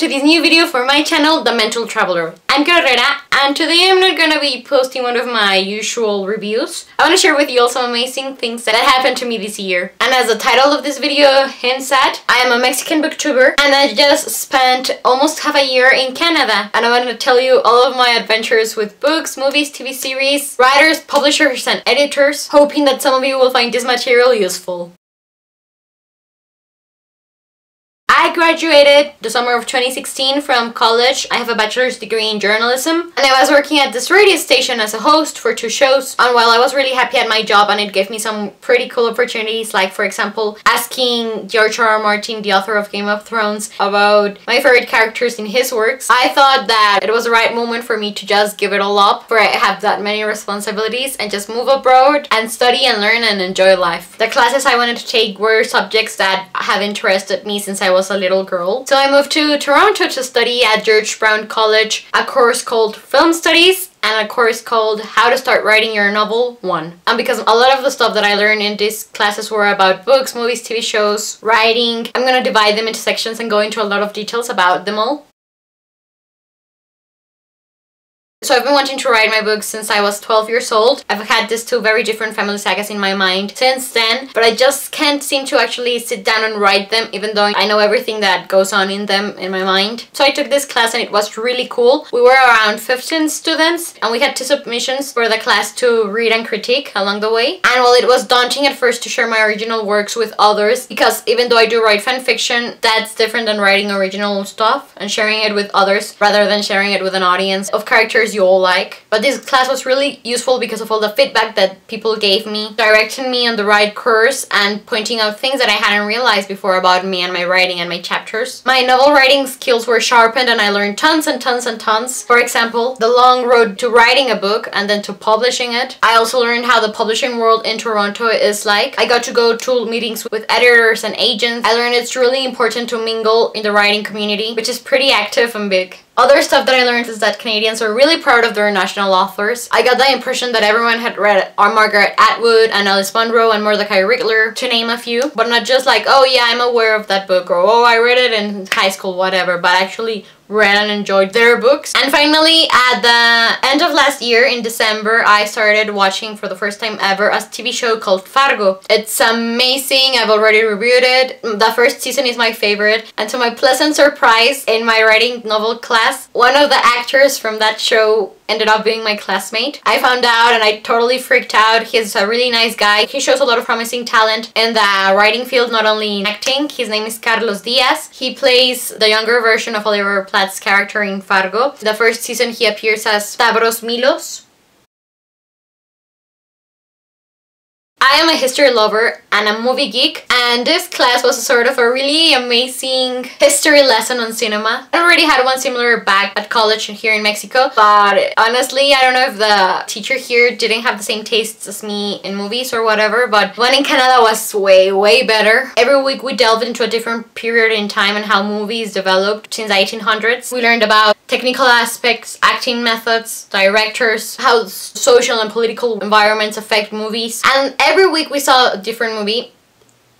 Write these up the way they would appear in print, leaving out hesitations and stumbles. welcome to this new video for my channel, The Mental Traveler. I'm Carrera, and today I'm not gonna be posting one of my usual reviews. I wanna share with you all some amazing things that happened to me this year. And as the title of this video hints at, I am a Mexican booktuber, and I just spent almost half a year in Canada. And I wanna tell you all of my adventures with books, movies, TV series, writers, publishers, and editors, hoping that some of you will find this material useful. I graduated the summer of 2016 from college. I have a bachelor's degree in journalism, and I was working at this radio station as a host for two shows. And while I was really happy at my job, and it gave me some pretty cool opportunities, like for example asking George R.R. Martin, the author of Game of Thrones, about my favorite characters in his works, I thought that it was the right moment for me to just give it all up, for I have that many responsibilities, and just move abroad and study and learn and enjoy life. The classes I wanted to take were subjects that have interested me since I was a little girl. So I moved to Toronto to study at George Brown College a course called Film Studies and a course called How to Start Writing Your Novel 1. And because a lot of the stuff that I learned in these classes were about books, movies, TV shows, writing, I'm gonna divide them into sections and go into a lot of details about them all. So I've been wanting to write my books since I was 12 years old. I've had these two very different family sagas in my mind since then, but I just can't seem to actually sit down and write them, even though I know everything that goes on in them in my mind. So I took this class and it was really cool. We were around 15 students and we had two submissions for the class to read and critique along the way. And while it was daunting at first to share my original works with others, because even though I do write fan fiction, that's different than writing original stuff and sharing it with others rather than sharing it with an audience of characters you all like. But this class was really useful because of all the feedback that people gave me, directing me on the right course and pointing out things that I hadn't realized before about me and my writing and my chapters. My novel writing skills were sharpened and I learned tons and tons and tons. For example, the long road to writing a book and then to publishing it. I also learned how the publishing world in Toronto is like. I got to go to meetings with editors and agents. I learned it's really important to mingle in the writing community, which is pretty active and big. Other stuff that I learned is that Canadians are really proud of their national authors. I got the impression that everyone had read Margaret Atwood and Alice Munro and Mordecai Richler, to name a few, but not just like, oh yeah, I'm aware of that book, or oh, I read it in high school, whatever, but actually read and enjoyed their books. And finally, at the end of last year, in December, I started watching for the first time ever a TV show called Fargo. It's amazing, I've already reviewed it. The first season is my favorite, and to my pleasant surprise in my writing novel class, one of the actors from that show ended up being my classmate. I found out and I totally freaked out. He's a really nice guy. He shows a lot of promising talent in the writing field, not only in acting. His name is Carlos Diaz. He plays the younger version of Oliver Platt's character in Fargo. The first season he appears as Stavros Milos. I am a history lover and a movie geek, and this class was sort of a really amazing history lesson on cinema. I already had one similar back at college here in Mexico, but honestly I don't know if the teacher here didn't have the same tastes as me in movies or whatever, but one in Canada was way better. Every week we delved into a different period in time and how movies developed since the 1800s. We learned about technical aspects, acting methods, directors, how social and political environments affect movies, and every week we saw a different movie.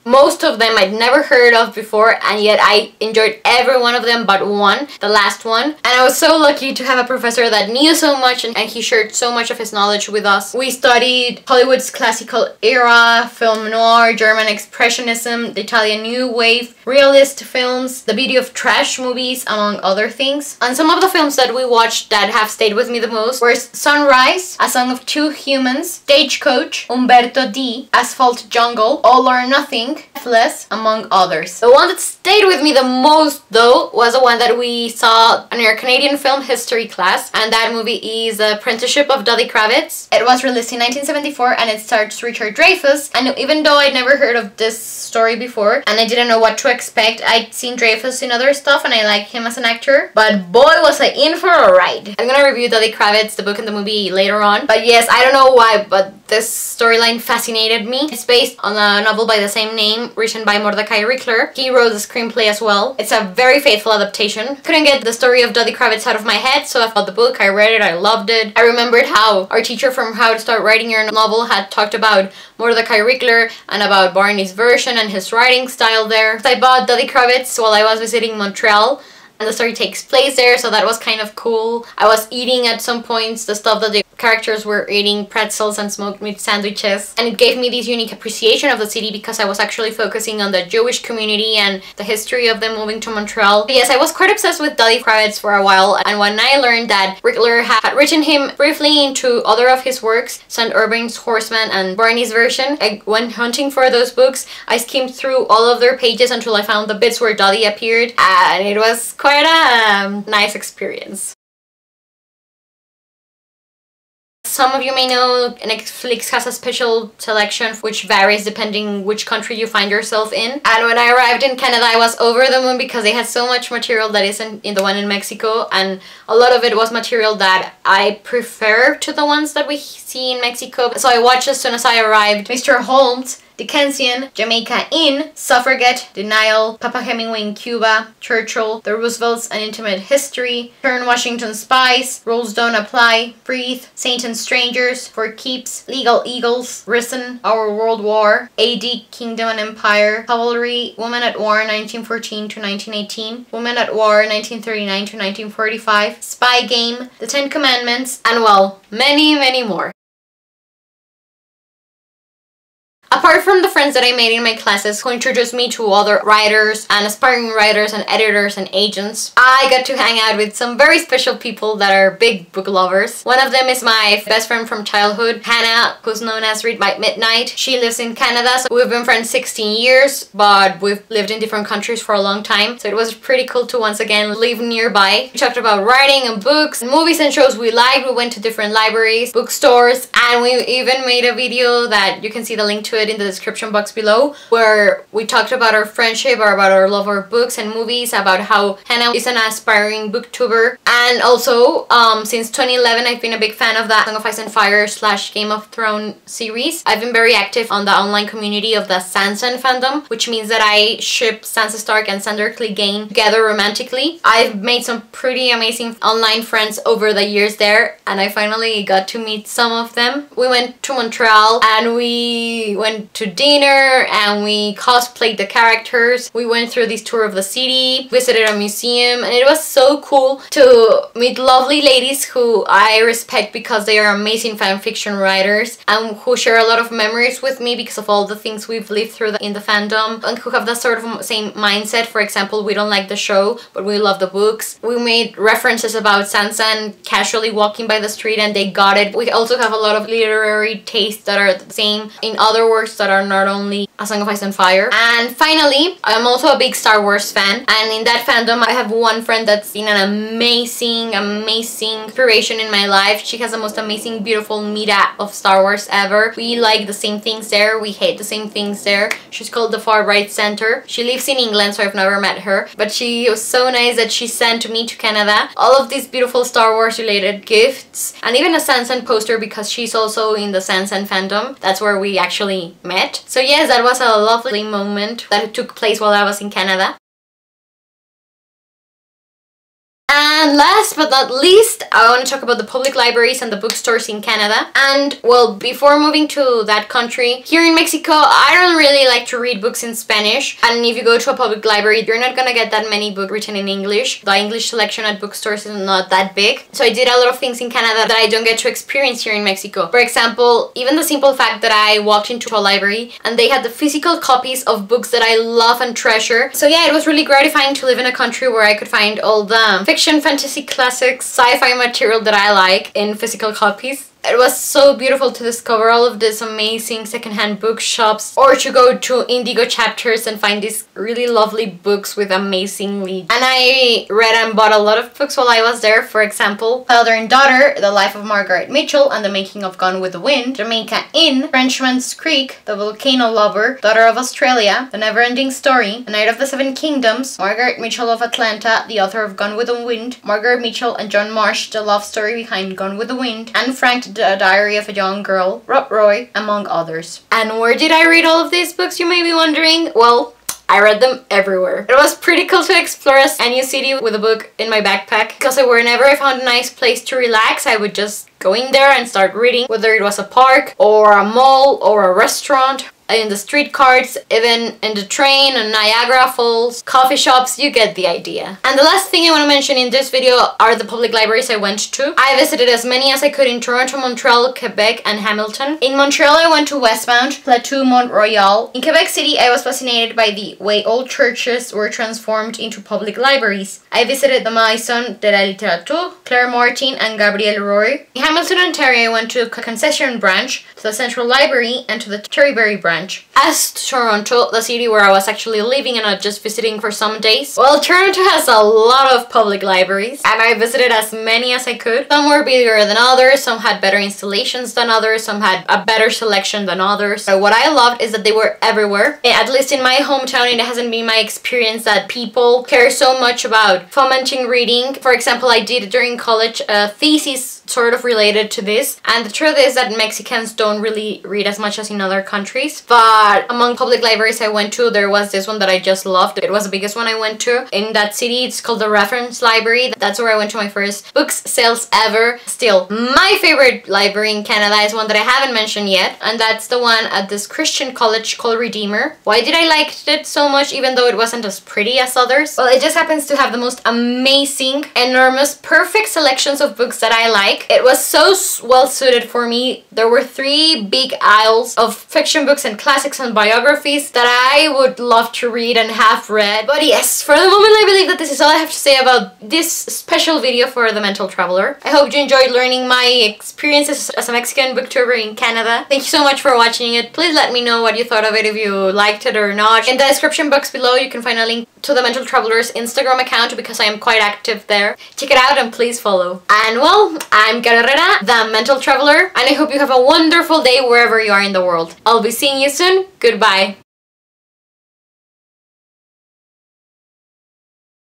Most of them I'd never heard of before, and yet I enjoyed every one of them but one, the last one. And I was so lucky to have a professor that knew so much, and he shared so much of his knowledge with us. We studied Hollywood's classical era, film noir, German expressionism, the Italian new wave, realist films, the beauty of trash movies, among other things. And some of the films that we watched that have stayed with me the most were Sunrise, A Song of Two Humans, Stagecoach, Umberto D, Asphalt Jungle, All or Nothing Less, among others. The one that stayed with me the most though was the one that we saw in our Canadian film history class, and that movie is The Apprenticeship of Duddy Kravitz. It was released in 1974 and it stars Richard Dreyfuss, and even though I'd never heard of this story before and I didn't know what to expect, I'd seen Dreyfuss in other stuff and I like him as an actor, but boy was I in for a ride. I'm gonna review Duddy Kravitz, the book and the movie, later on, but yes, I don't know why, but this storyline fascinated me. It's based on a novel by the same name, written by Mordecai Richler. He wrote the screenplay as well. It's a very faithful adaptation. Couldn't get the story of Duddy Kravitz out of my head, so I bought the book, I read it, I loved it. I remembered how our teacher from How to Start Writing Your Novel had talked about Mordecai Richler and about Barney's Version and his writing style there. So I bought Duddy Kravitz while I was visiting Montreal, and the story takes place there, so that was kind of cool. I was eating at some points the stuff that the characters were eating, pretzels and smoked meat sandwiches, and it gave me this unique appreciation of the city because I was actually focusing on the Jewish community and the history of them moving to Montreal. But yes, I was quite obsessed with Duddy Kravitz for a while, and when I learned that Richler had written him briefly into other of his works, St. Urbain's Horseman and Barney's Version, I went hunting for those books. I skimmed through all of their pages until I found the bits where Duddy appeared, and it was quite a nice experience. Some of you may know Netflix has a special selection which varies depending which country you find yourself in. And when I arrived in Canada, I was over the moon because they had so much material that isn't in the one in Mexico, and a lot of it was material that I prefer to the ones that we see in Mexico. So I watched as soon as I arrived Mr. Holmes, Dickensian, Jamaica Inn, Suffragette, Denial, Papa Hemingway in Cuba, Churchill, The Roosevelts and An Intimate History, Turn Washington Spies, Rules Don't Apply, Breathe, Saints and Strangers, For Keeps, Legal Eagles, Risen, Our World War, A.D. Kingdom and Empire, Cavalry, Woman at War 1914 to 1918, Woman at War 1939 to 1945, Spy Game, The Ten Commandments, and well, many, many more. Apart from the friends that I made in my classes who introduced me to other writers and aspiring writers and editors and agents, I got to hang out with some very special people that are big book lovers. One of them is my best friend from childhood, Hannah, who's known as Read by Midnight. She lives in Canada, so we've been friends 16 years, but we've lived in different countries for a long time, so it was pretty cool to once again live nearby. We talked about writing and books, and movies and shows we liked. We went to different libraries, bookstores, and we even made a video that you can see the link to it in the description box below, where we talked about our friendship or about our love for books and movies, about how Hannah is an aspiring booktuber, and also since 2011 I've been a big fan of the Song of Ice and Fire / Game of Thrones series. I've been very active on the online community of the Sansan fandom, which means that I ship Sansa Stark and Sandor Clegane together romantically. I've made some pretty amazing online friends over the years there, and I finally got to meet some of them. We went to Montreal and we went to dinner and we cosplayed the characters. We went through this tour of the city, visited a museum, and it was so cool to meet lovely ladies who I respect because they are amazing fan fiction writers and who share a lot of memories with me because of all the things we've lived through in the fandom, and who have that sort of same mindset. For example, we don't like the show but we love the books. We made references about Sansan casually walking by the street and they got it. We also have a lot of literary tastes that are the same in other works that are not only A Song of Ice and Fire. And finally, I'm also a big Star Wars fan, and in that fandom I have one friend that's been an amazing inspiration in my life. She has the most amazing, beautiful meetup of Star Wars ever. We like the same things there, we hate the same things there. She's called the Far Right Center. She lives in England, so I've never met her, but she was so nice that she sent me to Canada all of these beautiful Star Wars related gifts, and even a Sansan poster because she's also in the Sansan fandom. That's where we actually met. So yes, that was a lovely moment that took place while I was in Canada. And last but not least, I want to talk about the public libraries and the bookstores in Canada. And well, before moving to that country, here in Mexico, I don't really like to read books in Spanish. And if you go to a public library, you're not gonna get that many books written in English. The English selection at bookstores is not that big. So I did a lot of things in Canada that I don't get to experience here in Mexico. For example, even the simple fact that I walked into a library and they had the physical copies of books that I love and treasure. So yeah, it was really gratifying to live in a country where I could find all the fiction, fantasy, classics, sci-fi material that I like in physical copies. It was so beautiful to discover all of these amazing secondhand bookshops, or to go to Indigo Chapters and find these really lovely books with amazing leads. And I read and bought a lot of books while I was there. For example, Father and Daughter, The Life of Margaret Mitchell and the Making of Gone with the Wind, Jamaica Inn, Frenchman's Creek, The Volcano Lover, Daughter of Australia, The Neverending Story, The Night of the Seven Kingdoms, Margaret Mitchell of Atlanta, the author of Gone with the Wind, Margaret Mitchell and John Marsh, the love story behind Gone with the Wind, and Frank The Diary of a Young Girl, Rob Roy, among others. And where did I read all of these books, you may be wondering? Well, I read them everywhere. It was pretty cool to explore a new city with a book in my backpack, because whenever I found a nice place to relax, I would just go in there and start reading, whether it was a park or a mall or a restaurant. in the streetcars, even in the train, on Niagara Falls, coffee shops, you get the idea. And the last thing I want to mention in this video are the public libraries I went to. I visited as many as I could in Toronto, Montreal, Quebec, and Hamilton. In Montreal, I went to Westmount, Plateau, Mont Royal. In Quebec City, I was fascinated by the way old churches were transformed into public libraries. I visited the Maison de la Littérature, Claire Martin, and Gabriel Roy. In Hamilton, Ontario, I went to Concession Branch, to the Central Library, and to the Terryberry Branch. As to Toronto, the city where I was actually living and not just visiting for some days, well, Toronto has a lot of public libraries, and I visited as many as I could. Some were bigger than others, some had better installations than others, some had a better selection than others. But what I loved is that they were everywhere. At least in my hometown, it hasn't been my experience that people care so much about fomenting reading. For example, I did during college a thesis sort of related to this, and the truth is that Mexicans don't really read as much as in other countries. But among public libraries I went to, there was this one that I just loved. It was the biggest one I went to in that city. It's called the Reference Library. That's where I went to my first books sales ever. Still, my favorite library in Canada is one that I haven't mentioned yet, and that's the one at this Christian college called Redeemer. Why did I like it so much, even though it wasn't as pretty as others? Well, it just happens to have the most amazing, enormous, perfect selections of books that I like. It was so well suited for me. There were three big aisles of fiction books and classics and biographies that I would love to read and have read. But yes, for the moment I believe that this is all I have to say about this special video for the Mental Traveler. I hope you enjoyed learning my experiences as a Mexican booktuber in Canada. Thank you so much for watching it. Please let me know what you thought of it, if you liked it or not. In the description box below you can find a link to the Mental Traveler's Instagram account, because I am quite active there. Check it out and please follow. And well, I'm Carolina, the Mental Traveler, and I hope you have a wonderful day wherever you are in the world. I'll be seeing you soon. Goodbye.